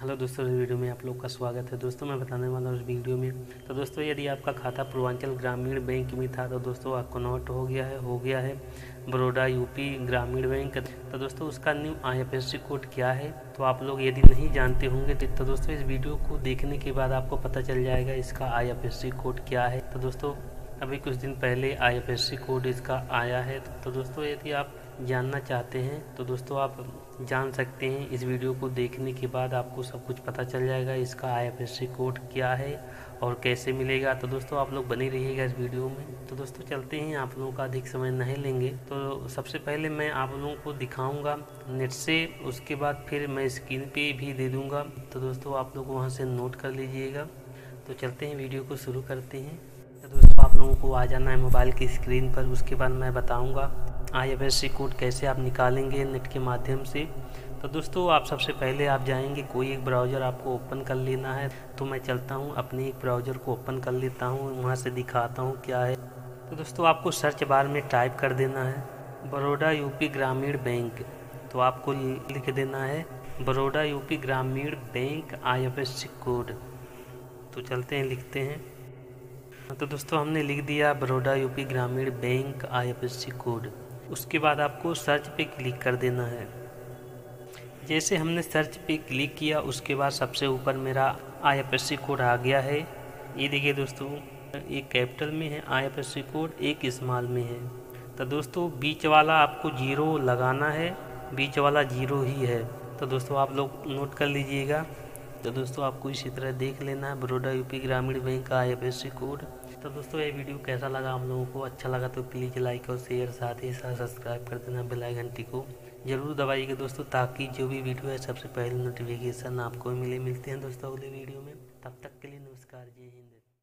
Hello दोस्तों, इस video में आप लोग का स्वागत है। दोस्तों मैं बताने वाला हूँ इस वीडियो में, तो दोस्तों यदि आपका खाता पूर्वांचल ग्रामीण बैंक में था तो दोस्तों आपको नोट हो गया है बड़ौदा यूपी ग्रामीण बैंक। तो दोस्तों उसका न्यू आईएफएससी कोड क्या है तो आप लोग यदि नहीं जानते होंगे तो दोस्तों इस वीडियो को देखने के बाद आपको पता चल जाएगा इसका आईएफएससी कोड क्या है। तो दोस्तों अभी कुछ दिन पहले आईएफएससी कोड इसका आया है, तो दोस्तों यदि आप जानना चाहते हैं तो दोस्तों आप जान सकते हैं। इस वीडियो को देखने के बाद आपको सब कुछ पता चल जाएगा इसका आईएफएससी कोड क्या है और कैसे मिलेगा। तो दोस्तों आप लोग बने रहिएगा इस वीडियो में। तो दोस्तों चलते हैं, आप लोगों का अधिक समय नहीं लेंगे। तो सबसे पहले मैं आप लोगों को दिखाऊंगा नेट से, उसके बाद फिर मैं स्क्रीन पे भी दे दूँगा। तो दोस्तों आप लोग वहाँ से नोट कर लीजिएगा। तो चलते हैं, वीडियो को शुरू करते हैं। तो दोस्तों आप लोगों को आ जाना है मोबाइल की स्क्रीन पर, उसके बाद मैं बताऊंगा आईएफएससी कोड कैसे आप निकालेंगे नेट के माध्यम से। तो दोस्तों आप सबसे पहले आप जाएंगे, कोई एक ब्राउज़र आपको ओपन कर लेना है। तो मैं चलता हूं, अपने एक ब्राउज़र को ओपन कर लेता हूं, वहां से दिखाता हूं क्या है। तो दोस्तों आपको सर्च बार में टाइप कर देना है बड़ौदा यूपी ग्रामीण बैंक। तो आपको लिख देना है Baroda UP Gramin bank IFSC code. तो चलते हैं, लिखते हैं। तो दोस्तों हमने लिख दिया Baroda UP Gramin bank IFSC code. उसके बाद आपको सर्च पे क्लिक कर देना है। जैसे हमने सर्च पे क्लिक किया उसके बाद सबसे ऊपर मेरा आईएफएससी कोड आ गया है। ये देखिए दोस्तों, एक कैपिटल में है आईएफएससी कोड, एक स्मॉल में है। तो दोस्तों बीच वाला आपको जीरो लगाना है, बीच वाला जीरो ही है। तो दोस्तों आप लोग नोट कर लीजिएगा। तो दोस्तों आपको इसी तरह देख लेना है बड़ौदा यूपी ग्रामीण बैंक का आईएफएससी कोड। तो दोस्तों ये वीडियो कैसा लगा हम लोगों को, अच्छा लगा तो प्लीज़ लाइक और शेयर, साथ ही साथ सब्सक्राइब कर देना, बेल आइकन को जरूर दबाइएगा दोस्तों, ताकि जो भी वीडियो है सबसे पहले नोटिफिकेशन आपको मिले। मिलते हैं दोस्तों अगले वीडियो में, तब तक के लिए नमस्कार, जय हिंद।